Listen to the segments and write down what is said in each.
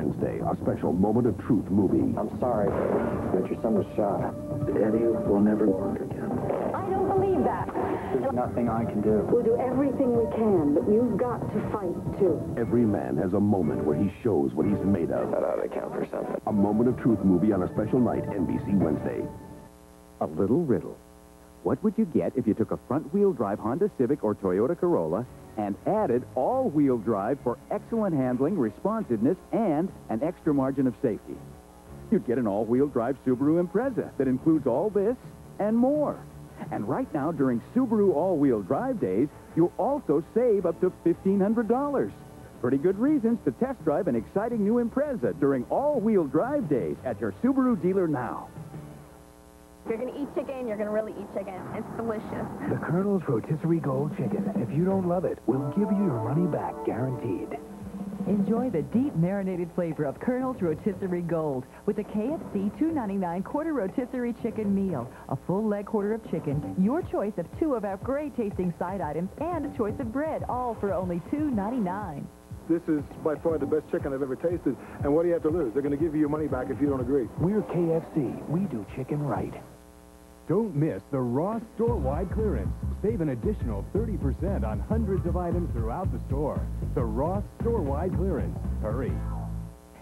Wednesday, a special Moment of Truth movie. I'm sorry that your son was shot. Eddie will never walk again. I don't believe that. There's nothing I can do. We'll do everything we can, but you've got to fight, too. Every man has a moment where he shows what he's made of. That ought to count for something. A Moment of Truth movie on a special night, NBC Wednesday. A little riddle. What would you get if you took a front-wheel drive Honda Civic or Toyota Corolla and added all-wheel drive for excellent handling, responsiveness, and an extra margin of safety? You'd get an all-wheel drive Subaru Impreza that includes all this and more. And right now, during Subaru all-wheel drive days, you'll also save up to $1,500. Pretty good reasons to test drive an exciting new Impreza during all-wheel drive days at your Subaru dealer now. You're going to eat chicken, you're going to really eat chicken. It's delicious. The Colonel's Rotisserie Gold Chicken. If you don't love it, we'll give you your money back, guaranteed. Enjoy the deep marinated flavor of Colonel's Rotisserie Gold with a KFC $2.99 quarter rotisserie chicken meal, a full leg quarter of chicken, your choice of two of our great-tasting side items, and a choice of bread, all for only $2.99. This is by far the best chicken I've ever tasted, and what do you have to lose? They're going to give you your money back if you don't agree. We're KFC. We do chicken right. Don't miss the Ross store-wide clearance. Save an additional 30% on hundreds of items throughout the store. The Ross store-wide clearance. Hurry.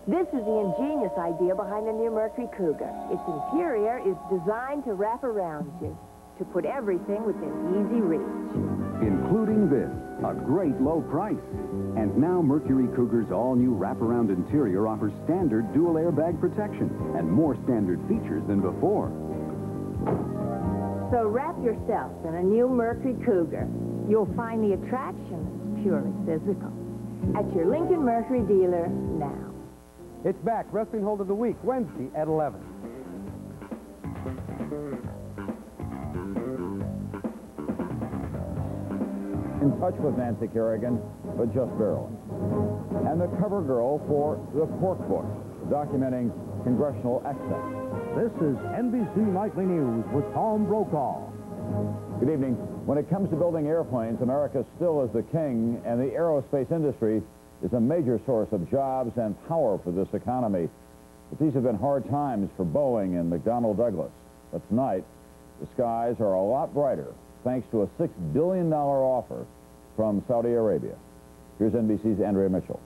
This is the ingenious idea behind the new Mercury Cougar. Its interior is designed to wrap around you, to put everything within easy reach. Including this, a great low price. And now Mercury Cougar's all-new wraparound interior offers standard dual airbag protection and more standard features than before. So wrap yourself in a new Mercury Cougar. You'll find the attraction is purely physical. At your Lincoln Mercury dealer now. It's back, Wrestling Hold of the Week, Wednesday at 11. In touch with Nancy Kerrigan, but just barely. And the cover girl for The Pork Book, documenting congressional excess. This is NBC Nightly News with Tom Brokaw. Good evening. When it comes to building airplanes, America still is the king, and the aerospace industry is a major source of jobs and power for this economy. But these have been hard times for Boeing and McDonnell Douglas. But tonight, the skies are a lot brighter thanks to a $6 billion offer from Saudi Arabia. Here's NBC's Andrea Mitchell.